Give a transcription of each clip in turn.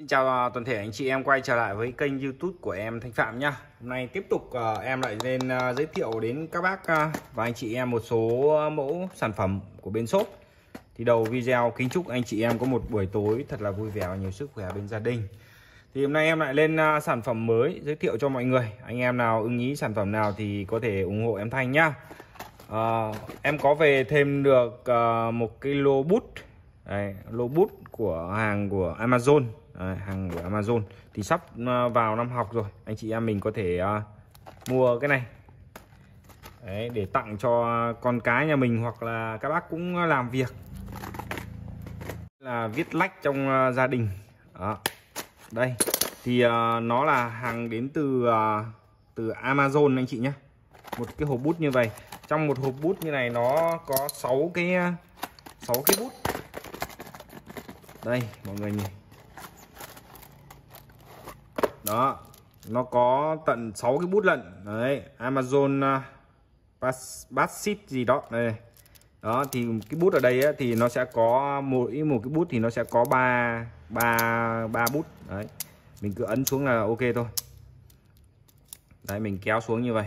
Xin chào toàn thể anh chị em quay trở lại với kênh YouTube của em Thanh Phạm nhá. Hôm nay tiếp tục em lại lên giới thiệu đến các bác và anh chị em một số mẫu sản phẩm của bên shop. Thì đầu video kính chúc anh chị em có một buổi tối thật là vui vẻ và nhiều sức khỏe bên gia đình. Thì hôm nay em lại lên sản phẩm mới giới thiệu cho mọi người. Anh em nào ưng ý sản phẩm nào thì có thể ủng hộ em Thanh nhá. Em có về thêm được một cái lô bút. Đấy, lô bút của hàng của Amazon. À, hàng của Amazon thì sắp vào năm học rồi, anh chị em mình có thể mua cái này. Đấy, để tặng cho con cái nhà mình hoặc là các bác cũng làm việc là viết lách trong gia đình. Đó. Đây thì nó là hàng đến từ Amazon anh chị nhé. Một cái hộp bút như vậy, trong một hộp bút như này nó có 6 cái bút. Đây mọi người nhìn. Đó, nó có tận 6 cái bút lận. Đấy, Amazon Basket gì đó. Đây. Đó thì cái bút ở đây ấy, thì nó sẽ có mỗi một cái bút thì nó sẽ có ba bút. Đấy. Mình cứ ấn xuống là ok thôi. Đấy, mình kéo xuống như vậy.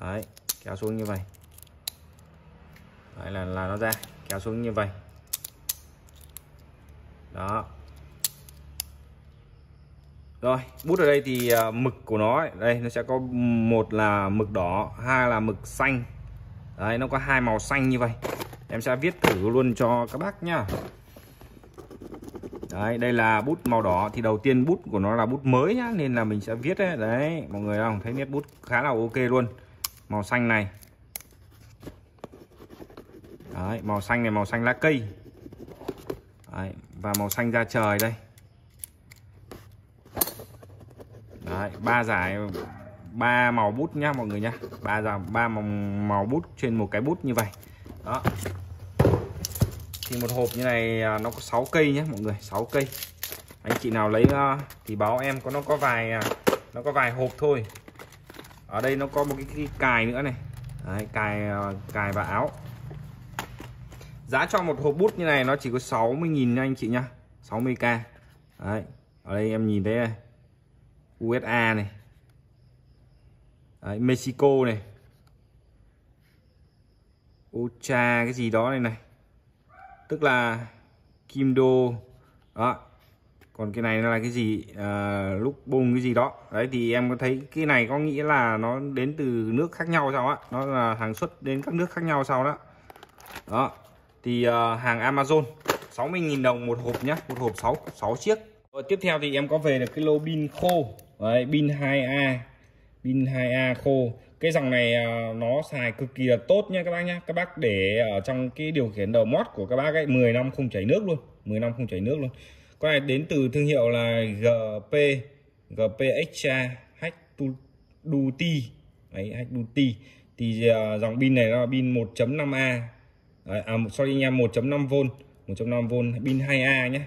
Đấy, kéo xuống như vậy. Đấy là nó ra, kéo xuống như vậy. Đó. Rồi, bút ở đây thì mực của nó ấy, đây nó sẽ có một là mực đỏ, hai là mực xanh. Đấy, nó có hai màu xanh như vậy. Em sẽ viết thử luôn cho các bác nhá. Đấy, đây là bút màu đỏ thì đầu tiên bút của nó là bút mới nhá, nên là mình sẽ viết ấy. Đấy, mọi người không thấy nét bút khá là ok luôn. Màu xanh này. Đấy, màu xanh này, màu xanh lá cây. Đấy, và màu xanh da trời đây. Đấy, ba màu bút nhá mọi người nhá, ba màu bút trên một cái bút như vậy. Đó thì một hộp như này nó có 6 cây nhá mọi người, 6 cây. Anh chị nào lấy thì báo em, có nó có vài hộp thôi. Ở đây nó có một cái cài nữa này. Đấy, cài và áo. Giá cho một hộp bút như này nó chỉ có 60.000 anh chị nhá, 60k. Đấy, ở đây em nhìn thấy này. USA này. Đấy, Mexico này. Ocha cái gì đó này này. Tức là Kim Đô. Đó. Còn cái này nó là cái gì? Lúc bùng cái gì đó. Đấy thì em có thấy cái này có nghĩa là nó đến từ nước khác nhau sao á. Nó là hàng xuất đến các nước khác nhau sao đó. Đó. Thì hàng Amazon 60.000 đồng một hộp nhá. Một hộp 6 chiếc. Rồi, tiếp theo thì em có về được cái lô pin khô. Đấy, pin 2A khô. Cái dòng này nó xài cực kỳ là tốt nha các bác nhá. Các bác để ở trong cái điều khiển đầu mót của các bác ấy 10 năm không chảy nước luôn, 10 năm không chảy nước luôn. Con này đến từ thương hiệu là GP Extra Hack Duty. Đấy, Hack Duty. Thì dòng pin này là pin 1.5A. À sorry nha, 1.5V, 1.5V pin 2A nhé.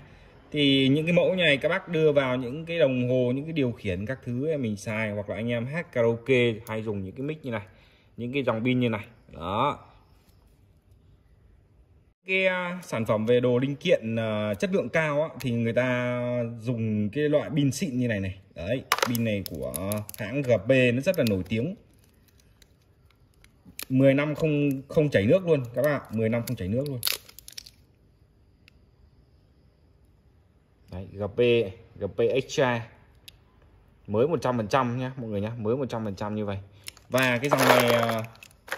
Thì những cái mẫu này các bác đưa vào những cái đồng hồ, những cái điều khiển các thứ ấy, mình xài, hoặc là anh em hát karaoke hay dùng những cái mic như này, những cái dòng pin như này. Đó. Cái sản phẩm về đồ linh kiện chất lượng cao á, thì người ta dùng cái loại pin xịn như này này. Đấy, pin này của hãng GP nó rất là nổi tiếng. 10 năm không chảy nước luôn các bạn, 10 năm không chảy nước luôn. Đấy, GP Extra mới 100% nhá mọi người nhá, mới 100% như vậy. Và cái dòng này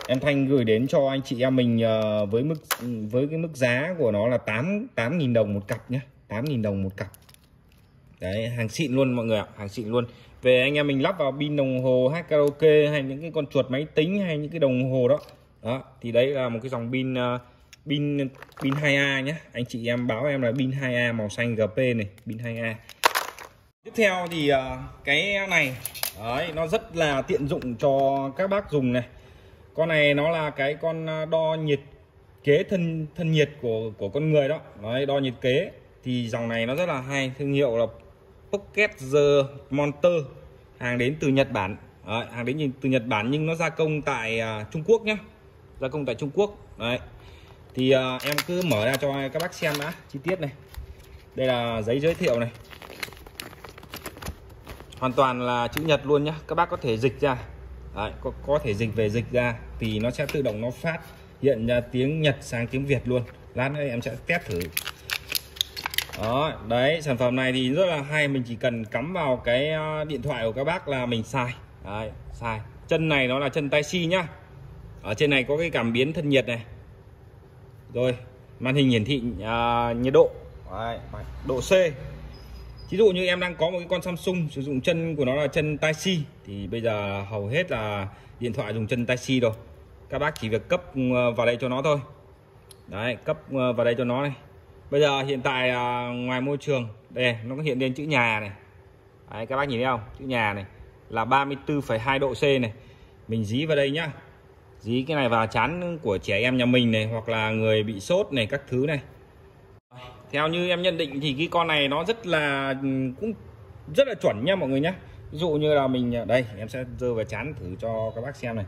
em Thanh gửi đến cho anh chị em mình với cái mức giá của nó là 8.000 đồng một cặp nhá, 8.000 đồng một cặp. Đấy, hàng xịn luôn mọi người ạ, hàng xịn luôn. Về anh em mình lắp vào pin đồng hồ hát karaoke hay những cái con chuột máy tính hay những cái đồng hồ đó. Đó, thì đấy là một cái dòng pin 2A nhé. Anh chị em báo em là pin 2A màu xanh GP này, pin 2A. Tiếp theo thì cái này, đấy, nó rất là tiện dụng cho các bác dùng này. Con này nó là cái con đo nhiệt kế thân nhiệt của con người đó. Đấy, đo nhiệt kế. Thì dòng này nó rất là hay, thương hiệu là Pocket the Monster, hàng đến từ Nhật Bản. Đấy, hàng đến từ Nhật Bản nhưng nó gia công tại Trung Quốc nhé, gia công tại Trung Quốc. Đấy. Thì em cứ mở ra cho các bác xem đã chi tiết này. Đây là giấy giới thiệu này. hoàn toàn là chữ nhật luôn nhá. Các bác có thể dịch ra. Đấy, có thể dịch ra thì nó sẽ tự động nó phát hiện ra tiếng Nhật sang tiếng Việt luôn. Lát nữa em sẽ test thử. Đó, đấy, sản phẩm này thì rất là hay, mình chỉ cần cắm vào cái điện thoại của các bác là mình xài. Đấy, xài. Chân này nó là chân Type C nhá. Ở trên này có cái cảm biến thân nhiệt này. Rồi, màn hình hiển thị nhiệt độ. Đấy, độ C. Ví dụ như em đang có một cái con Samsung sử dụng chân của nó là chân Type C thì bây giờ hầu hết là điện thoại dùng chân Type C rồi. Các bác chỉ việc cấp vào đây cho nó thôi. Đấy, cấp vào đây cho nó này. Bây giờ hiện tại ngoài môi trường đây nó có hiện lên chữ nhà này. Đấy, các bác nhìn thấy không? Chữ nhà này là 34,2 độ C này. Mình dí vào đây nhá. Dí cái này vào trán của trẻ em nhà mình này, hoặc là người bị sốt này, các thứ này. Theo như em nhận định thì cái con này nó rất là chuẩn nha mọi người nhé. Ví dụ như là mình đây, em sẽ giơ vào trán thử cho các bác xem này.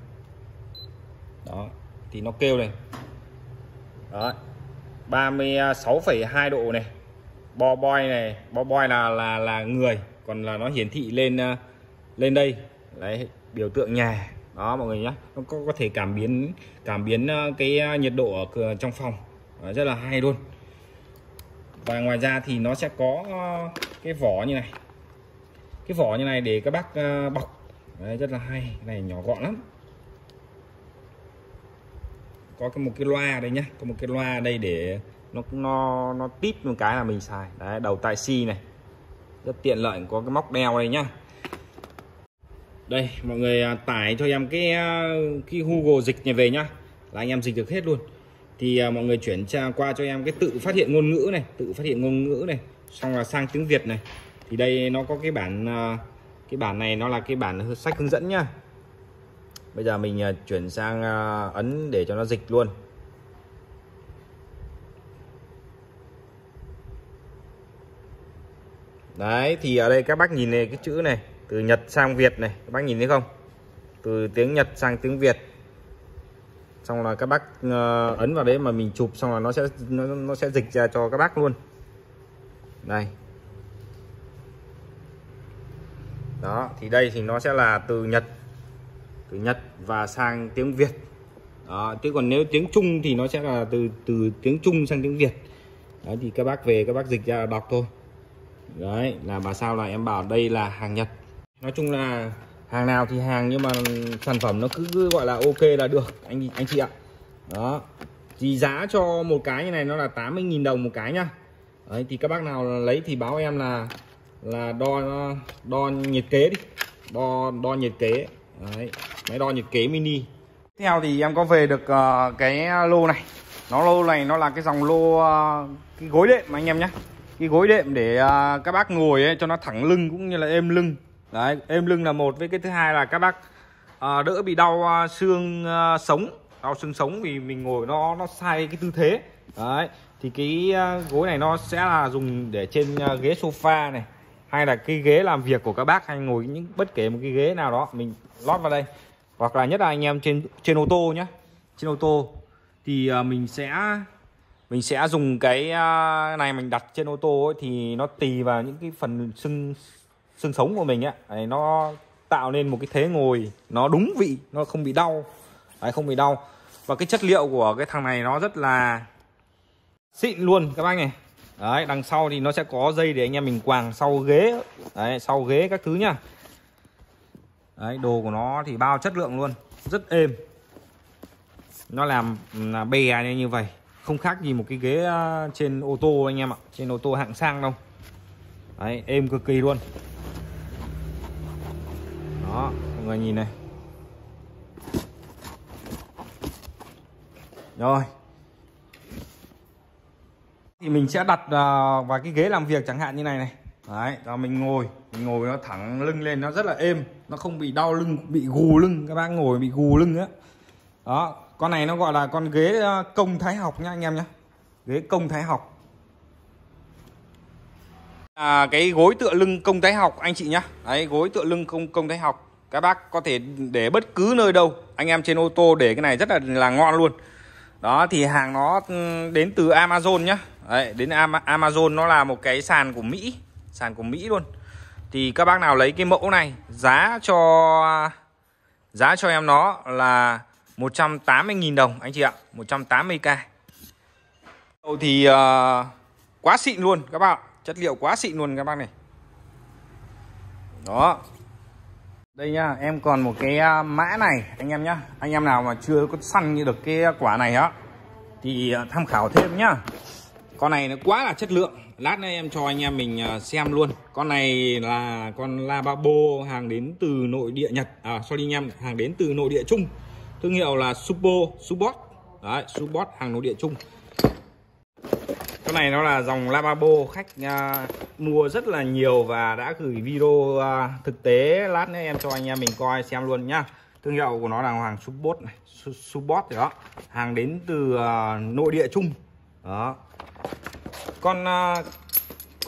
Đó, thì nó kêu này. Đó, 36,2 độ này. Bo boy này, bo boy là người, còn là nó hiển thị lên đây. Đấy, biểu tượng nhà. Đó mọi người nhé. Nó có thể cảm biến cái nhiệt độ ở trong phòng. Đó, rất là hay luôn. Và ngoài ra thì nó sẽ có cái vỏ như này. Cái vỏ như này để các bác bọc. Đấy, rất là hay. Cái này nhỏ gọn lắm. Có một cái loa đây nhá. Có một cái loa đây để nó tít một cái là mình xài. Đấy, đầu Type C này. Rất tiện lợi, có cái móc đeo đây nhá. Đây, mọi người tải cho em cái Google dịch này về nhá. Là anh em dịch được hết luôn. Thì mọi người chuyển qua cho em cái tự phát hiện ngôn ngữ này, xong là sang tiếng Việt này. Thì đây nó có cái bản này nó là cái bản sách hướng dẫn nhá. Bây giờ mình chuyển sang ấn để cho nó dịch luôn. Đấy, thì ở đây các bác nhìn này, cái chữ này từ Nhật sang Việt này, các bác nhìn thấy không? Từ tiếng Nhật sang tiếng Việt. Xong là các bác ấn vào đấy mà mình chụp xong là nó sẽ dịch ra cho các bác luôn. Đây. Đó, thì đây thì nó sẽ là từ Nhật và sang tiếng Việt. Đó, chứ còn nếu tiếng Trung thì nó sẽ là từ tiếng Trung sang tiếng Việt. Đấy, thì các bác về các bác dịch ra đọc thôi. Đấy, là bà sao là em bảo đây là hàng Nhật. Nói chung là hàng nào thì hàng, nhưng mà sản phẩm nó cứ gọi là ok là được anh chị ạ. Đó. Thì giá cho một cái như này nó là 80.000 đồng một cái nhá. Đấy, thì các bác nào lấy thì báo em là đo nhiệt kế đi. Đo nhiệt kế. Đấy, máy đo nhiệt kế mini. Tiếp theo thì em có về được cái lô này. Lô này nó là cái dòng lô cái gối đệm mà anh em nhá. Cái gối đệm để các bác ngồi ấy, cho nó thẳng lưng cũng như là êm lưng. Đấy, êm lưng là một, với cái thứ hai là các bác đỡ bị đau xương sống. Đau xương sống vì mình ngồi nó sai cái tư thế. Đấy, thì cái gối này nó sẽ là dùng để trên ghế sofa này, hay là cái ghế làm việc của các bác, hay ngồi những bất kể một cái ghế nào đó mình lót vào đây. Hoặc là nhất là anh em trên ô tô nhá. Trên ô tô thì mình sẽ dùng cái này mình đặt trên ô tô ấy, thì nó tùy vào những cái phần xương sống của mình ấy, nó tạo nên một cái thế ngồi nó đúng vị, nó không bị đau. Đấy, không bị đau. Và cái chất liệu của cái thằng này nó rất là xịn luôn các bác này. Đấy, đằng sau thì nó sẽ có dây để anh em mình quàng sau ghế. Đấy, sau ghế các thứ nhá. Đấy, đồ của nó thì bao chất lượng luôn, rất êm. Nó làm là bè như vậy, không khác gì một cái ghế trên ô tô anh em ạ, trên ô tô hạng sang đâu. Đấy, êm cực kỳ luôn. Đó, mọi người nhìn này. Rồi. Thì mình sẽ đặt vào cái ghế làm việc chẳng hạn như này này. Đấy, rồi mình ngồi nó thẳng lưng lên, nó rất là êm, nó không bị đau lưng, bị gù lưng, các bác ngồi bị gù lưng á. Đó, con này nó gọi là con ghế công thái học nha anh em nhá. Ghế công thái học. Cái gối tựa lưng công thái học anh chị nhá. Đấy, gối tựa lưng công thái học. Các bác có thể để bất cứ nơi đâu. Anh em trên ô tô để cái này rất là ngon luôn. Đó, thì hàng nó đến từ Amazon nhá. Đấy, đến Amazon, nó là một cái sàn của Mỹ luôn. Thì các bác nào lấy cái mẫu này, giá cho em nó là 180.000 đồng anh chị ạ, 180k. Thì quá xịn luôn các bạn, chất liệu quá xịn luôn các bác này. Đó. Đây nhá, em còn một cái mã này anh em nhá. Anh em nào mà chưa có săn như được cái quả này á thì tham khảo thêm nhá. Con này nó quá là chất lượng. Lát nữa em cho anh em mình xem luôn. Con này là con lavabo hàng đến từ nội địa Nhật. À sorry anh em, hàng đến từ nội địa Trung. Thương hiệu là Supor. Đấy, Supor hàng nội địa Trung. Con này nó là dòng lavabo khách mua rất là nhiều và đã gửi video thực tế. Lát nữa em cho anh em mình coi xem luôn nhá. Thương hiệu của nó là hàng Supor này, Supor thì đó. Hàng đến từ nội địa Trung. Đó.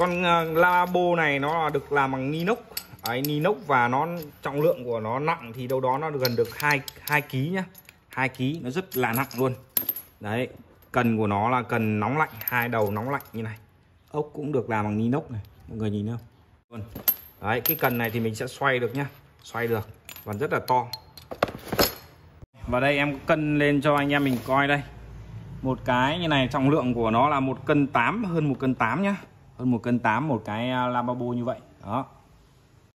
Con lavabo này nó được làm bằng inox. Đấy, inox và nó trọng lượng của nó nặng thì đâu đó nó gần được 2kg nhá. 2kg nó rất là nặng luôn. Đấy, cần của nó là cần nóng lạnh, hai đầu nóng lạnh như này. Ốc cũng được làm bằng inox này, mọi người nhìn không? Đấy, cái cần này thì mình sẽ xoay được nhá. Xoay được và rất là to. Và đây em cân lên cho anh em mình coi đây. Một cái như này trọng lượng của nó là 1 cân 8, hơn 1 cân 8 nhá. Hơn 1 cân 8 một cái lavabo như vậy. Đó.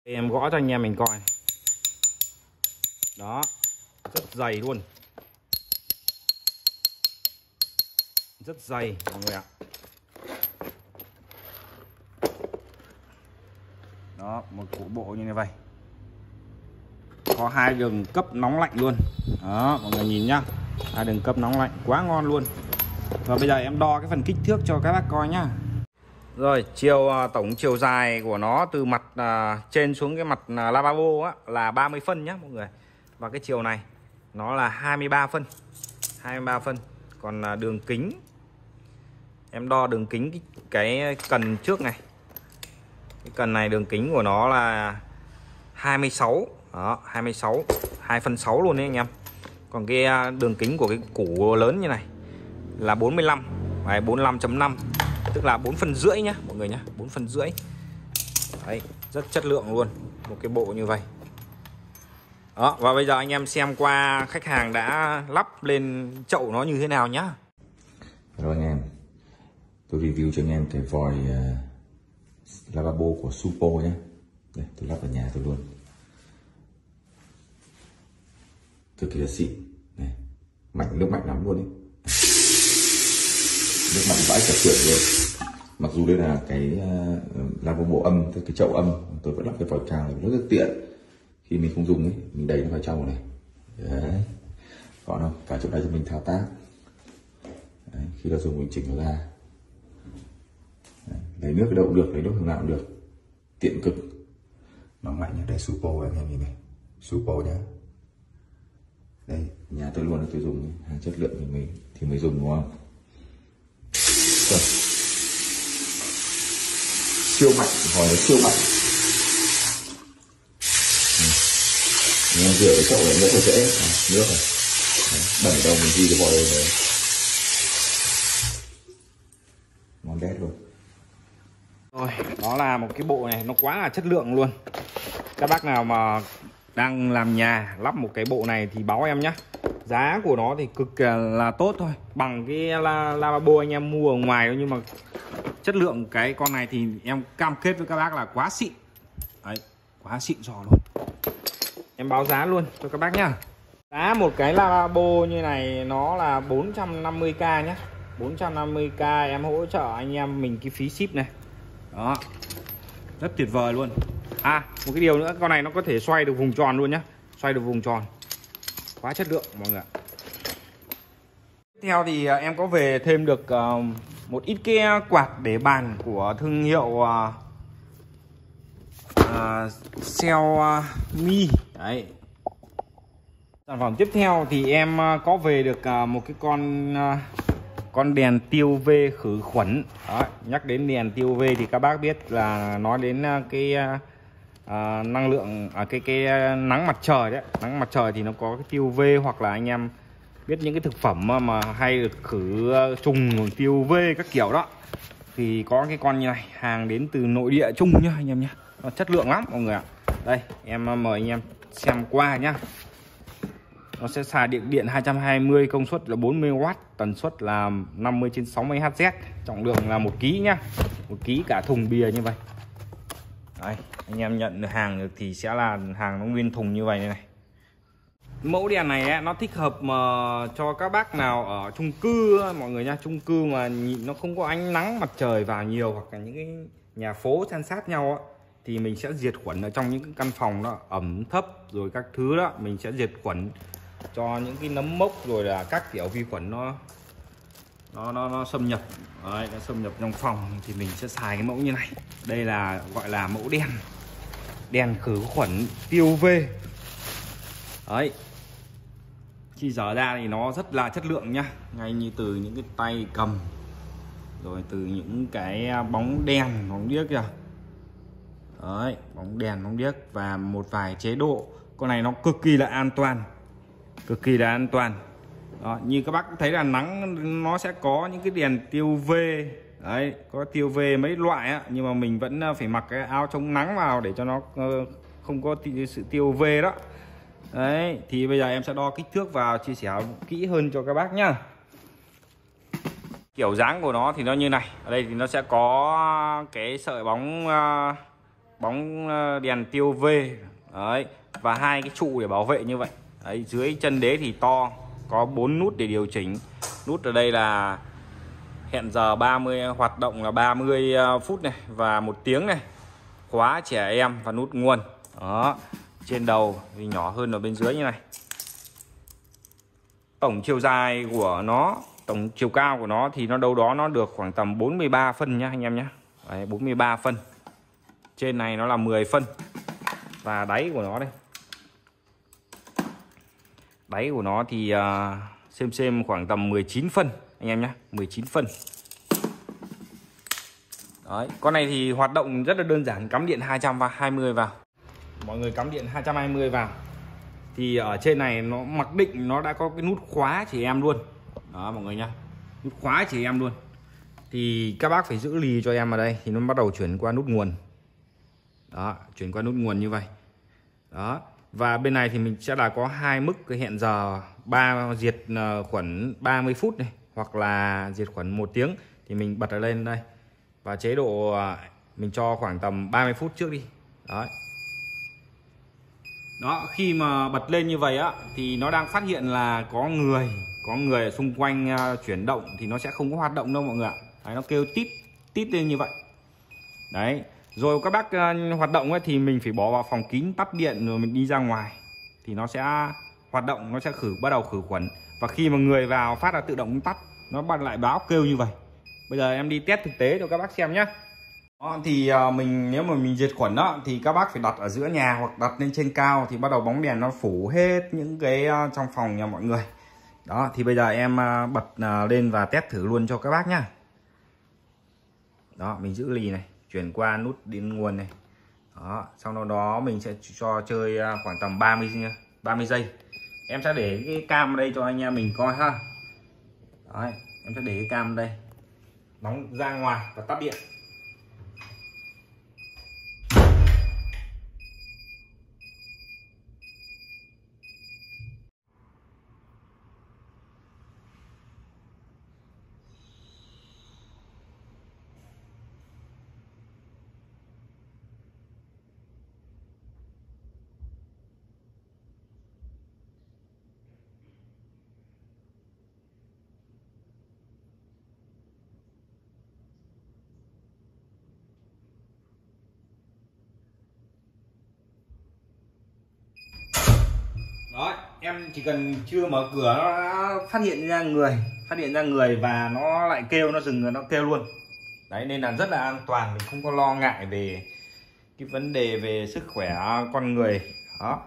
Em gõ cho anh em mình coi. Đó, rất dày luôn. Rất dày mọi người ạ. Đó, một củ bộ như này vậy. Có 2 đường cấp nóng lạnh luôn. Đó, mọi người nhìn nhá. 2 đường cấp nóng lạnh quá ngon luôn. Và bây giờ em đo cái phần kích thước cho các bác coi nhá. Rồi, tổng chiều dài của nó từ mặt trên xuống cái mặt lavabo á là 30 phân nhá mọi người. Và cái chiều này nó là 23 phân. 23 phân. Còn đường kính em đo đường kính cái cần trước này, cái cần này đường kính của nó là 26. Đó, 26, 2 phân 6 luôn đấy anh em. Còn cái đường kính của cái củ lớn như này là 45, 45.5, tức là 4 phân rưỡi nhá mọi người nhá, 4 phân rưỡi. Đấy, rất chất lượng luôn một cái bộ như vậy. Đó, và bây giờ anh em xem qua khách hàng đã lắp lên chậu nó như thế nào nhá. Hello anh em, tôi review cho anh em cái vòi lavabo của Supor nhé. Đây, tôi lắp ở nhà tôi luôn. Cực kỳ là xịn này, mạnh, nước mạnh lắm luôn đấy. Nước mạnh vãi cả quyển luôn. Mặc dù đây là cái lavabo âm, cái chậu âm, tôi vẫn lắp cái vòi tràng này, rất tiện. Khi mình không dùng ấy, mình đẩy nó vào trong này. Đấy. Còn không? Cả chỗ này cho mình thao tác. Đấy. Khi đã dùng mình chỉnh nó ra. Đấy. Lấy nước đậu được, lấy nước hướng nào cũng được. Tiện cực. Nó mạnh nhá, đây Supor anh em nhìn này. Supor nhá. Đây, nhà tôi luôn là tôi dùng hàng chất lượng thì mới dùng đúng không? Rồi. Siêu mạnh, hỏi nó siêu mạnh. Rửa cái chậu này rất là dễ, nước này bẩn đầu mình đi cái vòi đây đấy, ngon đét luôn. Rồi, đó là một cái bộ này, nó quá là chất lượng luôn. Các bác nào mà đang làm nhà lắp một cái bộ này thì báo em nhé. Giá của nó thì cực là tốt thôi, bằng cái lavabo anh em mua ở ngoài thôi, nhưng mà chất lượng cái con này thì em cam kết với các bác là quá xịn đấy, quá xịn giò luôn. Em báo giá luôn cho các bác nhá. Giá một cái lavabo như này nó là 450k nhá. 450k em hỗ trợ anh em mình cái phí ship này. Đó. Rất tuyệt vời luôn. À, một cái điều nữa, con này nó có thể xoay được vùng tròn luôn nhá. Xoay được vùng tròn. Quá chất lượng mọi người ạ. Tiếp theo thì em có về thêm được một ít cái quạt để bàn của thương hiệu Xiaomi. Đấy. Sản phẩm tiếp theo thì em có về được một cái con đèn tiêu UV khử khuẩn. Đó, nhắc đến đèn tiêu UV thì các bác biết là nói đến cái năng lượng cái nắng mặt trời đấy. Nắng mặt trời thì nó có cái tiêu UV, hoặc là anh em biết những cái thực phẩm mà hay được khử trùng tiêu UV các kiểu đó. Thì có cái con như này, hàng đến từ nội địa Trung nhá anh em nhá. nó chất lượng lắm mọi người ạ. Đây em mời anh em xem qua nhá. Nó sẽ xài điện 220, công suất là 40W, tần suất là 50/60Hz, trọng lượng là 1kg nhá, 1kg cả thùng bìa như vậy. Đấy, anh em nhận được hàng được thì sẽ là hàng nó nguyên thùng như vậy này. Mẫu đèn này ấy, nó thích hợp mà cho các bác nào ở chung cư mọi người nha, chung cư mà nó không có ánh nắng mặt trời vào nhiều, hoặc là những cái nhà phố san sát nhau ấy, thì mình sẽ diệt khuẩn ở trong những căn phòng nó ẩm thấp rồi các thứ đó, mình sẽ diệt khuẩn cho những cái nấm mốc rồi là các kiểu vi khuẩn nó xâm nhập. Đấy, nó xâm nhập trong phòng thì mình sẽ xài cái mẫu như này. Đây là gọi là mẫu đèn khử khuẩn tiêu UV. Đấy, khi dở ra thì nó rất là chất lượng nhá, ngay như từ những cái tay cầm rồi từ những cái bóng đèn bóng điếc kìa. Đấy, bóng đèn bóng điếc và một vài chế độ. Con này nó cực kỳ là an toàn, cực kỳ là an toàn. Đó, như các bác thấy là nắng nó sẽ có những cái đèn tiêu UV. Đấy, có tiêu UV mấy loại á, nhưng mà mình vẫn phải mặc cái áo chống nắng vào để cho nó không có sự tiêu UV đó. Đấy, thì bây giờ em sẽ đo kích thước vào chia sẻ kỹ hơn cho các bác nhá. Kiểu dáng của nó thì nó như này. Ở đây thì nó sẽ có cái sợi bóng đèn tiêu UV. Đấy, và hai cái trụ để bảo vệ như vậy. Đấy, dưới chân đế thì to, có 4 nút để điều chỉnh. Nút ở đây là hẹn giờ 30, hoạt động là 30 phút này và 1 tiếng này. Khóa trẻ em và nút nguồn. Đó. Trên đầu thì nhỏ hơn ở bên dưới như này. Tổng chiều dài của nó, tổng chiều cao của nó thì nó đâu đó nó được khoảng tầm 43 phân nhá anh em nhá. Đấy, 43 phân. Trên này nó là 10 phân. Và đáy của nó đây. Đáy của nó thì xem khoảng tầm 19 phân anh em nhá, 19 phân. Đấy, con này thì hoạt động rất là đơn giản, cắm điện 220 vào. Mọi người cắm điện 220 vào thì ở trên này nó mặc định nó đã có cái nút khóa chị em luôn. Đó mọi người nhá. Nút khóa chị em luôn. Thì các bác phải giữ lì cho em vào đây thì nó bắt đầu chuyển qua nút nguồn. Đó, chuyển qua nút nguồn như vậy. Đó. Và bên này thì mình sẽ là có hai mức cái hẹn giờ diệt khuẩn 30 phút này hoặc là diệt khuẩn 1 tiếng thì mình bật nó lên đây. Và chế độ mình cho khoảng tầm 30 phút trước đi. Đấy. Đó, khi mà bật lên như vậy á thì nó đang phát hiện là có người ở xung quanh chuyển động thì nó sẽ không có hoạt động đâu mọi người ạ. Đấy, nó kêu tít tít lên như vậy. Đấy. Rồi các bác hoạt động ấy, thì mình phải bỏ vào phòng kín, tắt điện rồi mình đi ra ngoài thì nó sẽ hoạt động, nó sẽ bắt đầu khử khuẩn. Và khi mà người vào phát là tự động tắt, nó bắt lại báo kêu như vậy. Bây giờ em đi test thực tế cho các bác xem nhé. Thì mình nếu mà mình diệt khuẩn đó thì các bác phải đặt ở giữa nhà hoặc đặt lên trên cao thì bắt đầu bóng đèn nó phủ hết những cái trong phòng nhà mọi người. Đó thì bây giờ em bật lên và test thử luôn cho các bác nhá. Đó, mình giữ lì này, chuyển qua nút điện nguồn này. Đó, sau đó mình sẽ cho chơi khoảng tầm 30 giây. Em sẽ để cái cam ở đây cho anh em mình coi ha. Đấy, em sẽ để cái cam đây. Nóng ra ngoài và tắt điện. Đó, em chỉ cần chưa mở cửa nó đã phát hiện ra người và nó lại kêu, nó dừng rồi nó kêu luôn. Đấy, nên là rất là an toàn, mình không có lo ngại về cái vấn đề về sức khỏe con người. Đó.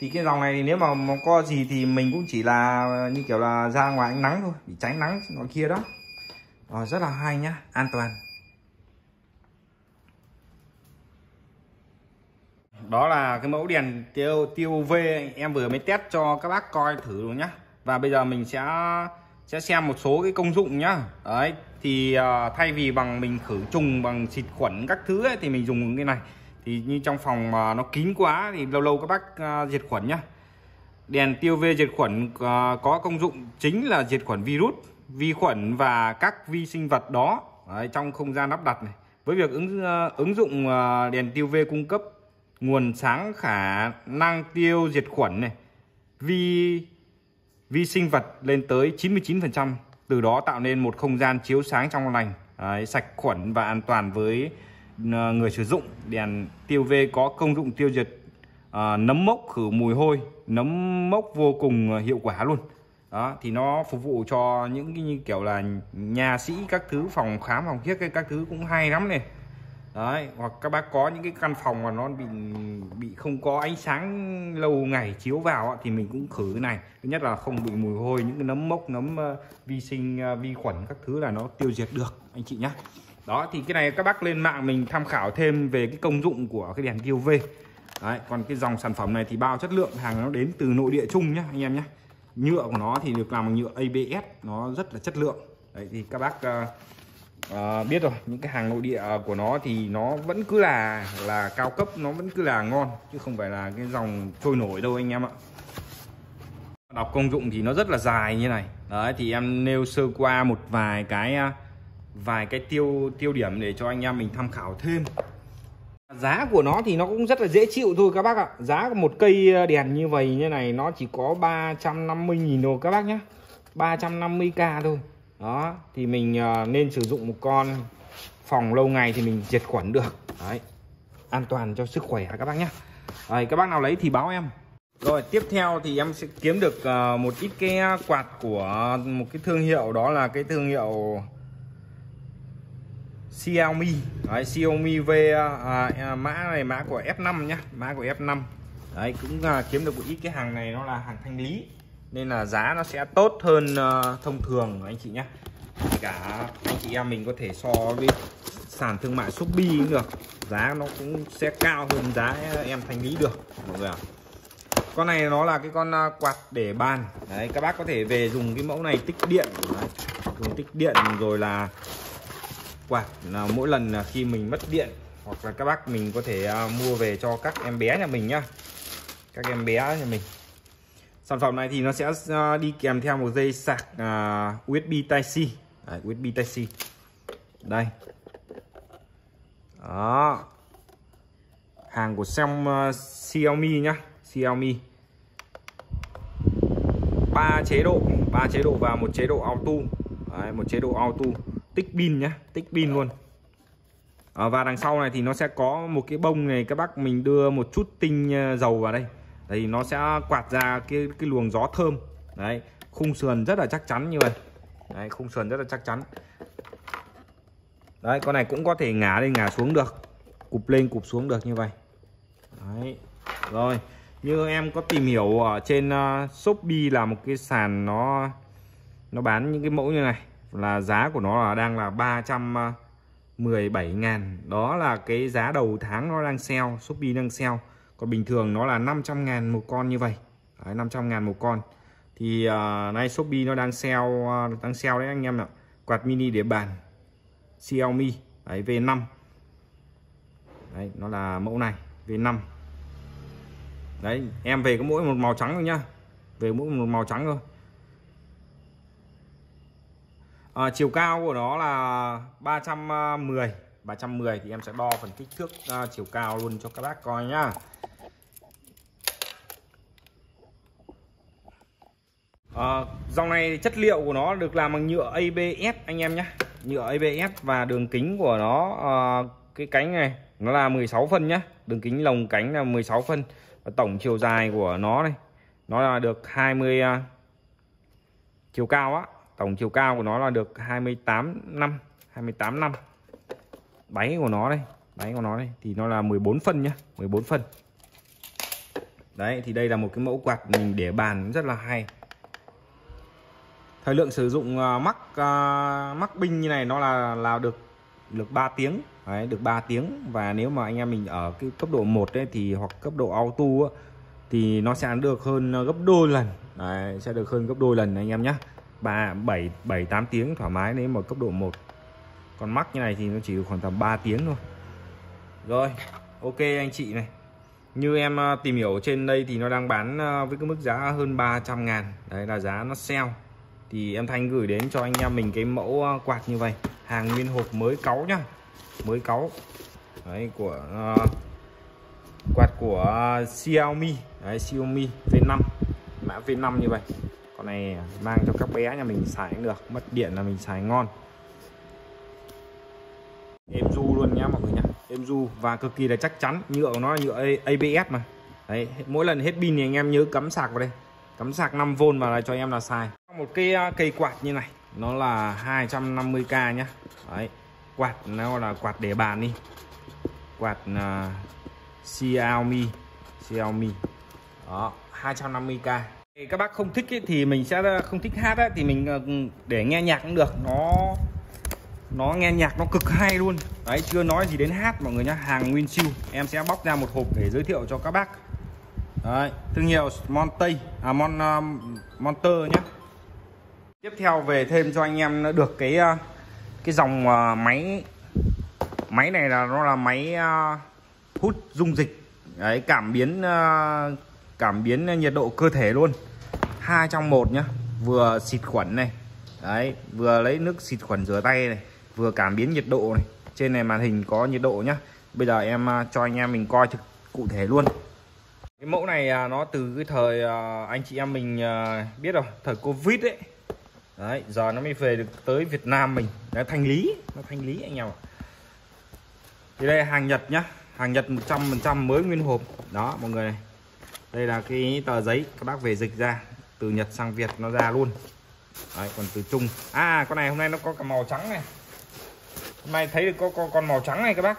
Thì cái dòng này nếu mà có gì thì mình cũng chỉ là như kiểu là ra ngoài ánh nắng thôi, để tránh nắng nó kia đó. Đó, rất là hay nhá, an toàn. Đó là cái mẫu đèn tiêu UV em vừa mới test cho các bác coi thử nhá. Và bây giờ mình sẽ xem một số cái công dụng nhá. Đấy, thì thay vì bằng mình khử trùng bằng xịt khuẩn các thứ ấy, thì mình dùng cái này Thì như trong phòng mà nó kín quá thì lâu lâu các bác diệt khuẩn nhá. Đèn tiêu UV diệt khuẩn có công dụng chính là diệt khuẩn virus, vi khuẩn và các vi sinh vật đó. Đấy, trong không gian lắp đặt này, với việc ứng dụng đèn tiêu UV cung cấp nguồn sáng khả năng tiêu diệt khuẩn này, vi sinh vật lên tới 99%, từ đó tạo nên một không gian chiếu sáng trong lành, sạch khuẩn và an toàn với người sử dụng. Đèn tiêu UV có công dụng tiêu diệt nấm mốc, khử mùi hôi, nấm mốc vô cùng hiệu quả luôn. Đó, thì nó phục vụ cho những cái như kiểu là nhà sĩ các thứ, phòng khám, phòng thiết các thứ cũng hay lắm này. Đấy, hoặc các bác có những cái căn phòng mà nó bị không có ánh sáng lâu ngày chiếu vào thì mình cũng khử cái này. Thứ nhất là không bị mùi hôi, những cái nấm mốc, nấm vi khuẩn các thứ là nó tiêu diệt được anh chị nhá. Đó, thì cái này các bác lên mạng mình tham khảo thêm về cái công dụng của cái đèn tiêu UV. Đấy, còn cái dòng sản phẩm này thì bao chất lượng, hàng nó đến từ nội địa Trung nhá anh em nhá. Nhựa của nó thì được làm bằng nhựa ABS, nó rất là chất lượng. Đấy, thì các bác biết rồi, những cái hàng nội địa của nó thì nó vẫn cứ là cao cấp, nó vẫn cứ là ngon, chứ không phải là cái dòng trôi nổi đâu anh em ạ. Đọc công dụng thì nó rất là dài như này. Đấy, thì em nêu sơ qua một vài cái tiêu điểm để cho anh em mình tham khảo thêm. Giá của nó thì nó cũng rất là dễ chịu thôi các bác ạ. Giá của một cây đèn như vậy như này nó chỉ có 350.000 thôi các bác nhé, 350k thôi. Đó, thì mình nên sử dụng một con phòng lâu ngày thì mình diệt khuẩn được. Đấy, an toàn cho sức khỏe các bác nhé. Đấy, các bác nào lấy thì báo em. Rồi, tiếp theo thì em sẽ kiếm được một ít cái quạt của một cái thương hiệu, đó là cái thương hiệu Xiaomi. Đấy, Xiaomi mã này mã của F5 nhá, mã của F5. Đấy, cũng kiếm được một ít cái hàng này, nó là hàng thanh lý nên là giá nó sẽ tốt hơn thông thường anh chị nhá. Cả anh chị em mình có thể so với sàn thương mại Shopee cũng được, giá nó cũng sẽ cao hơn giá em thanh lý được mọi người ạ. Con này nó là cái con quạt để bàn. Đấy, các bác có thể về dùng cái mẫu này tích điện. Đấy, dùng tích điện rồi là quạt là mỗi lần khi mình mất điện, hoặc là các bác mình có thể mua về cho các em bé nhà mình nhá, các em bé nhà mình. Sản phẩm này thì nó sẽ đi kèm theo một dây sạc USB Type C. Đấy, USB Type C đây. Đó, hàng của Xiaomi nhá, Xiaomi. 3 chế độ và một chế độ auto. Đấy, một chế độ auto, tích pin nhá, tích pin luôn. Và đằng sau này thì nó sẽ có một cái bông này, các bác mình đưa một chút tinh dầu vào đây thì nó sẽ quạt ra cái luồng gió thơm. Đấy, khung sườn rất là chắc chắn như vậy. Đấy, khung sườn rất là chắc chắn. Đấy, con này cũng có thể ngả lên ngả xuống được, cụp lên cụp xuống được như vậy. Đấy, rồi như em có tìm hiểu ở trên Shopee là một cái sàn nó bán những cái mẫu như này, là giá của nó là đang là 317.000. Đó là cái giá đầu tháng nó đang sale, Shopee đang sale. Còn bình thường nó là 500.000 một con như vậy. Đấy, 500.000 một con. Thì nay Shopee nó đang sale đấy anh em ạ. Quạt mini để bàn Xiaomi. Đấy, V5. Đấy, nó là mẫu này, V5. Đấy, em về có mỗi một màu trắng thôi nhá. Về mỗi một màu trắng thôi. Chiều cao của nó là 310 thì em sẽ đo phần kích thước chiều cao luôn cho các bác coi nhá. Dòng này chất liệu của nó được làm bằng nhựa ABS anh em nhé, nhựa ABS. Và đường kính của nó, cái cánh này nó là 16 phân nhá, đường kính lồng cánh là 16 phân. Và tổng chiều dài của nó này nó là được 20, chiều cao á, tổng chiều cao của nó là được 28 năm. Báy của nó đây, thì nó là 14 phân nhá, 14 phân. Đấy, thì đây là một cái mẫu quạt mình để bàn rất là hay. Thời lượng sử dụng mắc binh như này nó là được 3 tiếng. Đấy, được 3 tiếng. Và nếu mà anh em mình ở cái cấp độ 1 đấy thì, hoặc cấp độ auto á, thì nó sẽ được hơn gấp đôi lần. Đấy, sẽ được hơn gấp đôi lần anh em nhá. 7-8 tiếng thoải mái nếu mà cấp độ 1. Còn mắc như này thì nó chỉ khoảng tầm 3 tiếng thôi. Rồi, Ok anh chị này, như em tìm hiểu trên đây thì nó đang bán với cái mức giá hơn 300.000. Đấy là giá nó sale. Thì em Thanh gửi đến cho anh em mình cái mẫu quạt như vậy, hàng nguyên hộp mới cáu nhá, mới cáu. Đấy, của quạt của Xiaomi. Đấy, Xiaomi V5, mã V5 như vậy. Con này mang cho các bé nhà mình xài cũng được, mất điện là mình xài ngon. Em du luôn nhá mọi người nhá, em du và cực kỳ là chắc chắn. Nhựa của nó là nhựa ABS mà. Đấy, mỗi lần hết pin thì anh em nhớ cắm sạc vào đây, cắm sạc 5V vào đây cho em là xài. Một cái cây quạt như này nó là 250k nhá. Đấy, quạt nó là quạt để bàn đi, quạt Xiaomi đó, 250k. Thì các bác không thích ấy, thì mình sẽ không thích hát ấy, thì mình để nghe nhạc cũng được, nó nghe nhạc nó cực hay luôn. Đấy, chưa nói gì đến hát mọi người nhá, hàng nguyên siêu. Em sẽ bóc ra một hộp để giới thiệu cho các bác. Đấy, thương hiệu Monter Monter nhá. Tiếp theo về thêm cho anh em nó được cái dòng máy này là nó là máy hút dung dịch. Đấy, cảm biến nhiệt độ cơ thể luôn, 2 trong 1 nhá, vừa xịt khuẩn này. Đấy, vừa lấy nước xịt khuẩn rửa tay này, vừa cảm biến nhiệt độ này. Trên này màn hình có nhiệt độ nhá. Bây giờ em cho anh em mình coi thực cụ thể luôn. Cái mẫu này nó từ cái thời anh chị em mình biết rồi, thời Covid ấy. Đấy, giờ nó mới về được tới Việt Nam mình. Đấy, nó thanh lý anh em ạ. Thì đây hàng Nhật nhá, hàng Nhật 100% mới nguyên hộp. Đó mọi người này. Đây là cái tờ giấy các bác về dịch ra, từ Nhật sang Việt nó ra luôn. Đấy, còn từ Trung. À, con này hôm nay nó có cả màu trắng này. Hôm nay thấy được có con màu trắng này các bác.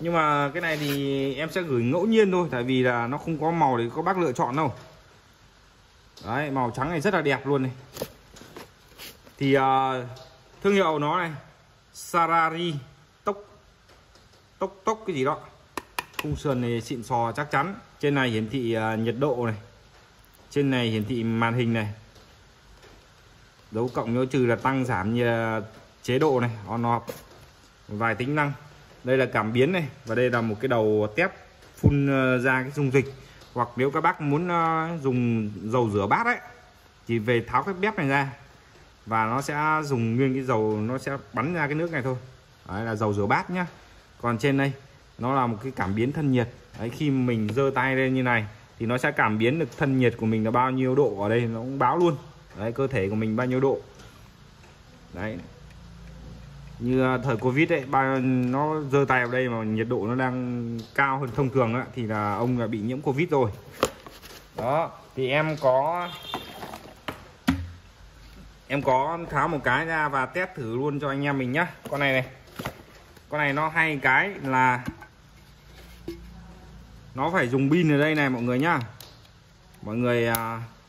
Nhưng mà cái này thì em sẽ gửi ngẫu nhiên thôi, tại vì là nó không có màu để các bác lựa chọn đâu. Đấy, màu trắng này rất là đẹp luôn này. Thì thương hiệu nó này, Sarari tốc cái gì đó. Khung sườn này xịn sò chắc chắn. Trên này hiển thị nhiệt độ này. Trên này hiển thị màn hình này. Dấu cộng dấu trừ là tăng giảm như chế độ này, on off. Vài tính năng. Đây là cảm biến này, và đây là một cái đầu tép phun ra cái dung dịch. Hoặc nếu các bác muốn dùng dầu rửa bát ấy thì về tháo cái bếp này ra, và nó sẽ dùng nguyên cái dầu, nó sẽ bắn ra cái nước này thôi. Đấy là dầu rửa bát nhá. Còn trên đây nó là một cái cảm biến thân nhiệt. Đấy, khi mình giơ tay lên như này thì nó sẽ cảm biến được thân nhiệt của mình là bao nhiêu độ, ở đây nó cũng báo luôn. Đấy, cơ thể của mình bao nhiêu độ. Đấy, như thời Covid ấy, nó giơ tay vào đây mà nhiệt độ nó đang cao hơn thông thường ấy, thì là ông là bị nhiễm Covid rồi. Đó, thì em có tháo một cái ra và test thử luôn cho anh em mình nhá. Con này này, con này nó hay cái là nó phải dùng pin ở đây này mọi người nhá. Mọi người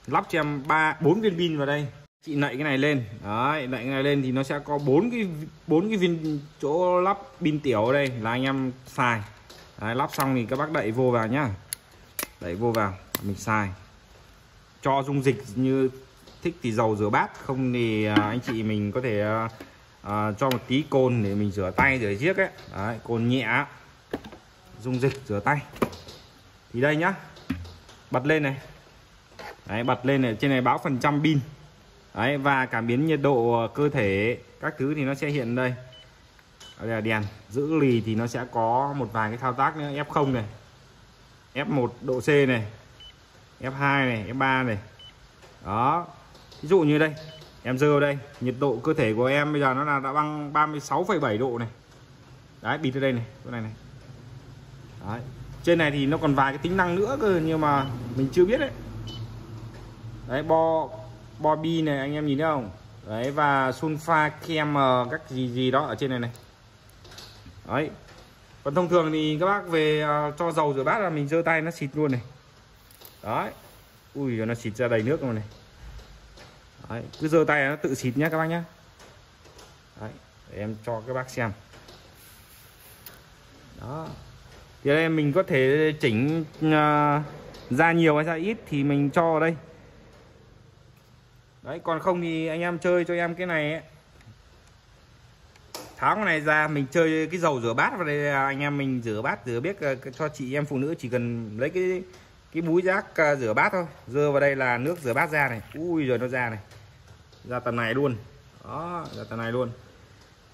lắp cho em 4 viên pin vào đây. Chị nạy cái này lên. Đấy, nạy cái này lên thì nó sẽ có bốn cái viên chỗ lắp pin tiểu ở đây là anh em xài. Đấy, lắp xong thì các bác đậy vô vào nhá. Đậy vô vào mình xài. Cho dung dịch như thích thì dầu rửa bát, không thì anh chị mình có thể cho một tí cồn để mình rửa tay rửa giếc ấy. Đấy, cồn nhẹ. Dung dịch rửa tay. Thì đây nhá. Bật lên này. Đấy, bật lên này, trên này báo phần trăm pin. Đấy, và cảm biến nhiệt độ cơ thể các thứ thì nó sẽ hiện đây. Đây là đèn giữ lì, thì nó sẽ có một vài cái thao tác nữa. F0 này, F1 độ C này, F2 này, F3 này. Đó, ví dụ như đây em giơ vào đây, nhiệt độ cơ thể của em bây giờ nó là đã bằng 36,7 độ này. Đấy, bịt ở đây này, cái này này. Đấy, trên này thì nó còn vài cái tính năng nữa cơ, nhưng mà mình chưa biết đấy. Đấy, bobby này anh em nhìn thấy không? Đấy, và sunfa kem các gì đó ở trên này này. Đấy. Còn thông thường thì các bác về cho dầu rửa bát là mình giơ tay nó xịt luôn này. Đấy. Ui, nó xịt ra đầy nước luôn này. Đấy, cứ giơ tay nó tự xịt nhá các bác nhá. Đấy, để em cho các bác xem. Đó. Thì đây mình có thể chỉnh ra nhiều hay ra ít thì mình cho vào đây. Đấy, còn không thì anh em chơi cho em cái này ấy. Tháo cái này ra mình chơi cái dầu rửa bát vào đây, anh em mình rửa bát rửa biết cho chị em phụ nữ chỉ cần lấy cái búi rác rửa bát thôi, dơ vào đây là nước rửa bát ra này. Ui rồi nó ra này, ra tầm này luôn đó, ra tầm này luôn.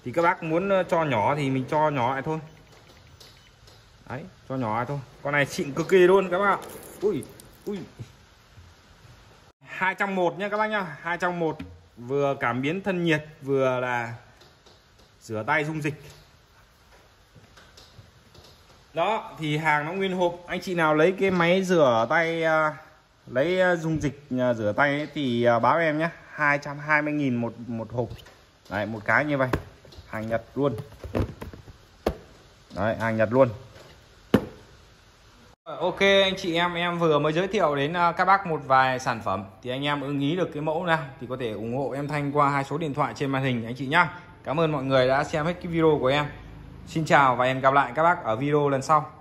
Thì các bác muốn cho nhỏ thì mình cho nhỏ lại thôi đấy, cho nhỏ lại thôi. Con này xịn cực kỳ luôn các bác ạ. Ui ui, 201 nhá các bác nhá, 201 vừa cảm biến thân nhiệt vừa là rửa tay dung dịch. Đó thì hàng nó nguyên hộp. Anh chị nào lấy cái máy rửa tay lấy dung dịch rửa tay ấy, thì báo em nhé, 220.000 một hộp. Đấy, một cái như vậy. Hàng Nhật luôn. Đấy, hàng Nhật luôn. Ok anh chị em vừa mới giới thiệu đến các bác một vài sản phẩm. Thì anh em ưng ý được cái mẫu nào thì có thể ủng hộ em Thanh qua hai số điện thoại trên màn hình anh chị nhá. Cảm ơn mọi người đã xem hết cái video của em. Xin chào và hẹn gặp lại các bác ở video lần sau.